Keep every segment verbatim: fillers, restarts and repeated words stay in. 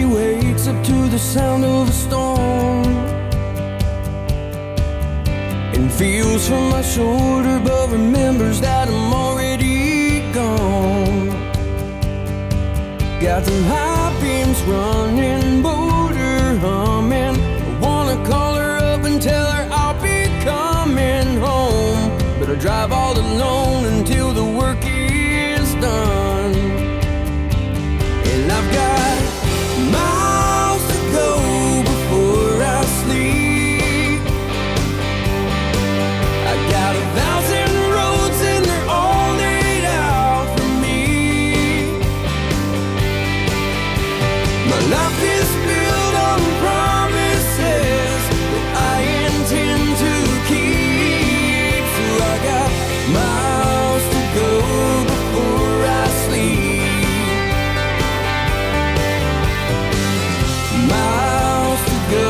she wakes up to the sound of a storm and feels for my shoulder, but remembers that I'm already gone. Got them high beams running, motor humming. I wanna call her up and tell her I'll be coming home, but I drive all alone until the work is done. And I've got miles to go before I sleep. I got a thousand roads and they're all laid out for me. My life is built on promises that I intend to keep. So I got miles to go before I sleep. Miles to go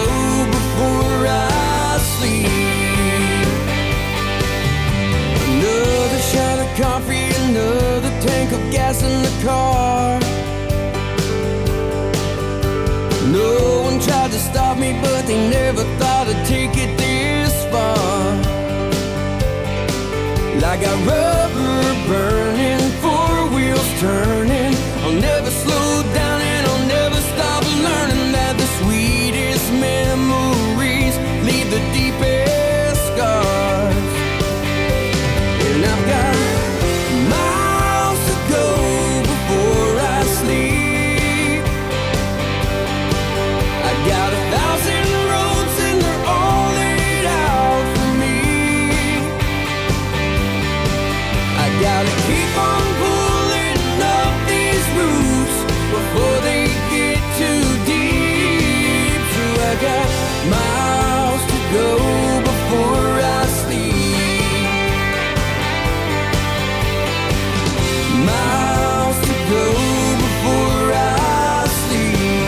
before I sleep. Another shot of coffee, another tank of gas in the car. No one tried to stop me, but they never thought I'd take it this far. Like a rubber burning, four wheels turning. I'll never slow down and I'll never stop learning. Memories leave the deepest scars, and I've got miles to go before I sleep. I got a thousand roads and they're all laid out for me. I gotta keep on pulling up these roofs before they get too deep. I got miles to go before I sleep. Miles to go before I sleep.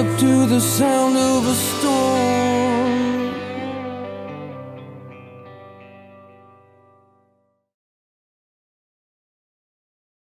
Up to the sound of a storm.